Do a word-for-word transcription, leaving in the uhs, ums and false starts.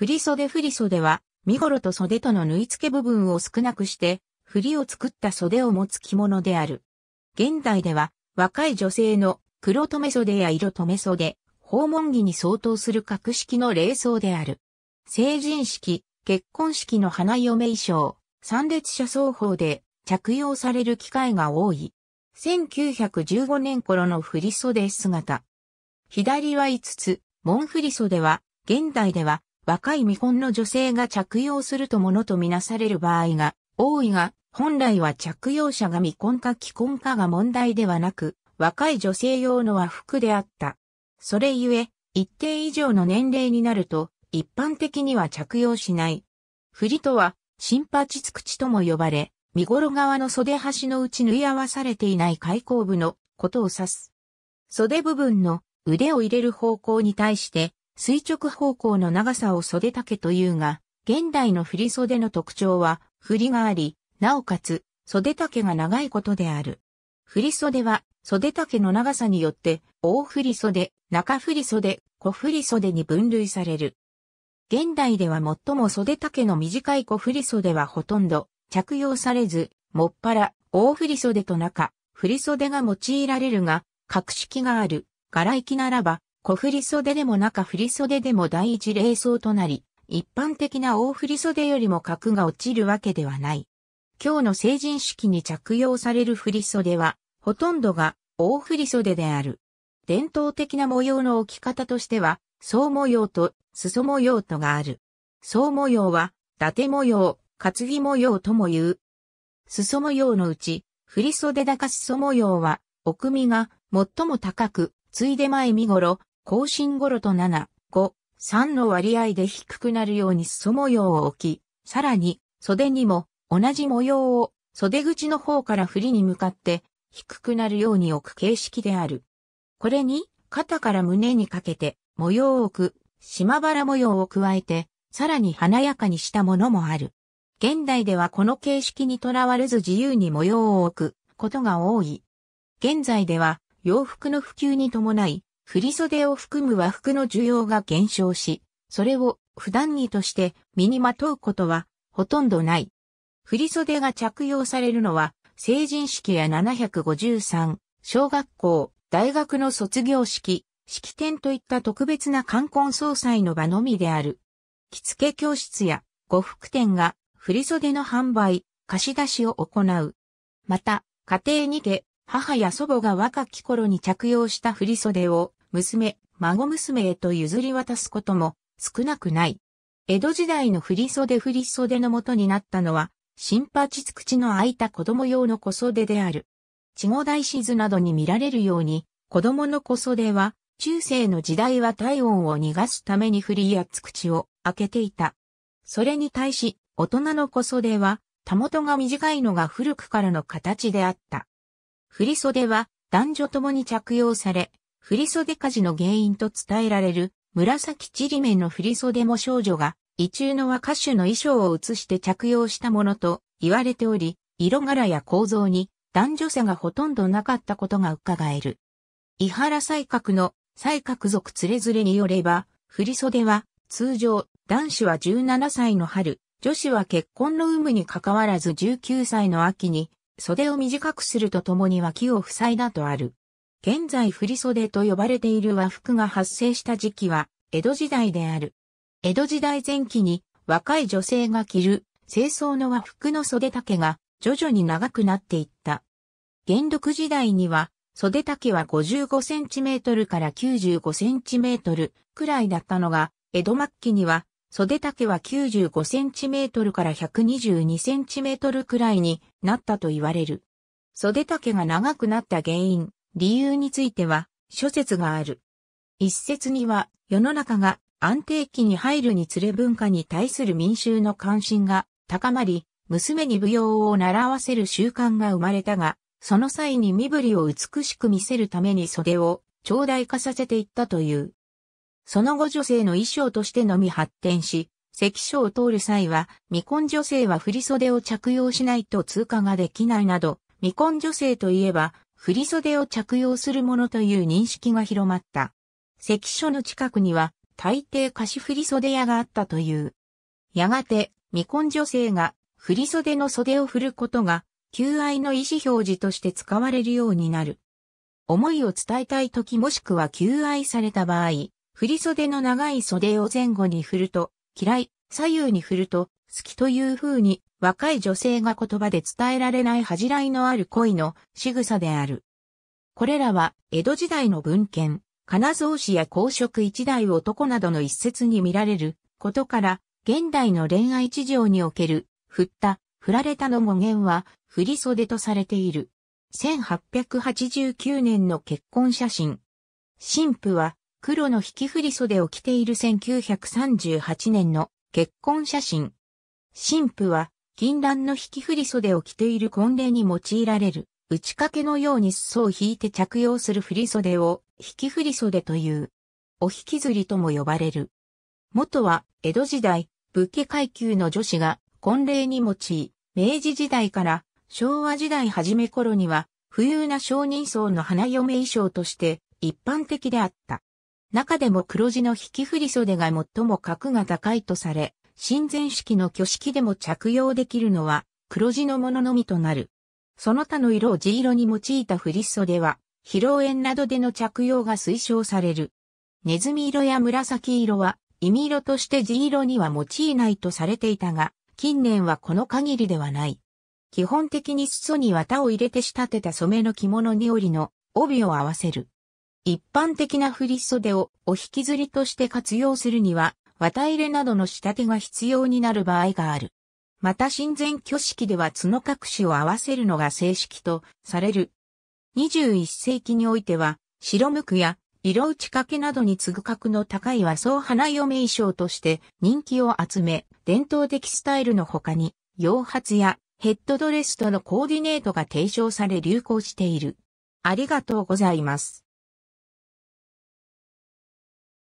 振袖振袖は、身頃と袖との縫い付け部分を少なくして、振を作った袖を持つ着物である。現代では、若い女性の黒留袖や色留袖、訪問着に相当する格式の礼装である。成人式、結婚式の花嫁衣装、参列者双方で着用される機会が多い。せんきゅうひゃくじゅうごねん頃の振袖姿。左はいつつ、紋振袖は、現代では、若い未婚の女性が着用するとものとみなされる場合が多いが、本来は着用者が未婚か既婚かが問題ではなく、若い女性用の和服であった。それゆえ、一定以上の年齢になると、一般的には着用しない。振とは、新八つ口とも呼ばれ、身頃側の袖端のうち縫い合わされていない開口部のことを指す。袖部分の腕を入れる方向に対して、垂直方向の長さを袖丈というが、現代の振袖の特徴は、振があり、なおかつ、袖丈が長いことである。振袖は、袖丈の長さによって、大振袖、中振袖、小振袖に分類される。現代では最も袖丈の短い小振袖はほとんど着用されず、もっぱら大振袖と中振袖が用いられるが、格式がある柄行きならば、小振袖でも中振袖でも第一礼装となり、一般的な大振袖よりも格が落ちるわけではない。今日の成人式に着用される振袖は、ほとんどが大振袖である。伝統的な模様の置き方としては、総模様と裾模様とがある。総模様は、伊達模様、担ぎ模様とも言う。裾模様のうち、振袖高裾模様は、奥身が最も高く、次いで前身頃、後身頃となな、ご、さんの割合で低くなるように裾模様を置き、さらに、袖にも同じ模様を袖口の方から振りに向かって、低くなるように置く形式である。これに、肩から胸にかけて、模様を置く、島原模様を加えて、さらに華やかにしたものもある。現代ではこの形式にとらわれず自由に模様を置くことが多い。現在では洋服の普及に伴い、振袖を含む和服の需要が減少し、それを普段着として身にまとうことはほとんどない。振袖が着用されるのは、成人式やななひゃくごじゅうさん、小学校、大学の卒業式、式典といった特別な冠婚葬祭の場のみである。着付け教室や呉服店が振袖の販売、貸し出しを行う。また、家庭にて母や祖母が若き頃に着用した振袖を娘、孫娘へと譲り渡すことも少なくない。江戸時代の振袖振袖の元になったのは、新八つ口の開いた子供用の小袖である。稚児大師図などに見られるように、子供の小袖は、中世の時代は体温を逃がすために振やつ口を開けていた。それに対し、大人の小袖は、たもとが短いのが古くからの形であった。振袖は、男女ともに着用され、振袖火事の原因と伝えられる、紫ちりめんの振袖も少女が、意中の和歌手の衣装を移して着用したものと言われており、色柄や構造に男女差がほとんどなかったことが伺える。井原西鶴の西鶴族つれづれによれば、振袖は通常男子はじゅうななさいの春、女子は結婚の有無に関わらずじゅうきゅうさいの秋に袖を短くするとともに脇を塞いだとある。現在振袖と呼ばれている和服が発生した時期は江戸時代である。江戸時代前期に若い女性が着る正装の和服の袖丈が徐々に長くなっていった。元禄時代には、袖丈はごじゅうごセンチメートルからきゅうじゅうごセンチメートルくらいだったのが、江戸末期には袖丈はきゅうじゅうごセンチメートルからひゃくにじゅうにセンチメートルくらいになったと言われる。袖丈が長くなった原因、理由については諸説がある。一説には世の中が安定期に入るにつれ文化に対する民衆の関心が高まり、娘に舞踊を習わせる習慣が生まれたが、その際に身振りを美しく見せるために袖を長大化させていったという。その後女性の衣装としてのみ発展し、関所を通る際は未婚女性は振袖を着用しないと通過ができないなど、未婚女性といえば振袖を着用するものという認識が広まった。関所の近くには大抵貸し振袖屋があったという。やがて未婚女性が振袖の袖を振ることが求愛の意思表示として使われるようになる。思いを伝えたいときもしくは求愛された場合、振袖の長い袖を前後に振ると嫌い、左右に振ると好きという風に若い女性が言葉で伝えられない恥じらいのある恋の仕草である。これらは江戸時代の文献、金蔵史や公職一代男などの一節に見られることから、現代の恋愛事情における、振った、振られたの語源は、振袖とされている。せんはっぴゃくはちじゅうきゅうねんの結婚写真。新婦は、黒の引き振袖を着ているせんきゅうひゃくさんじゅうはちねんの結婚写真。新婦は、金襴の引き振袖を着ている婚礼に用いられる、打ち掛けのように裾を引いて着用する振袖を、引き振袖という。お引きずりとも呼ばれる。元は、江戸時代、武家階級の女子が婚礼に用い、明治時代から昭和時代初め頃には、富裕な商人層の花嫁衣装として一般的であった。中でも黒地の引き振袖が最も格が高いとされ、神前式の挙式でも着用できるのは黒地のもののみとなる。その他の色を地色に用いた振袖は、披露宴などでの着用が推奨される。ネズミ色や紫色は、忌み色として地色には用いないとされていたが、近年はこの限りではない。基本的に裾に綿を入れて仕立てた染めの着物に織の帯を合わせる。一般的な振袖をお引きずりとして活用するには、綿入れなどの仕立てが必要になる場合がある。また神前挙式では角隠しを合わせるのが正式とされる。にじゅういっせいきにおいては、白無垢や色打ち掛けなどに次ぐ格の高い和装花嫁衣装として人気を集め、伝統的スタイルの他に、洋髪やヘッドドレスとのコーディネートが提唱され流行している。ありがとうございます。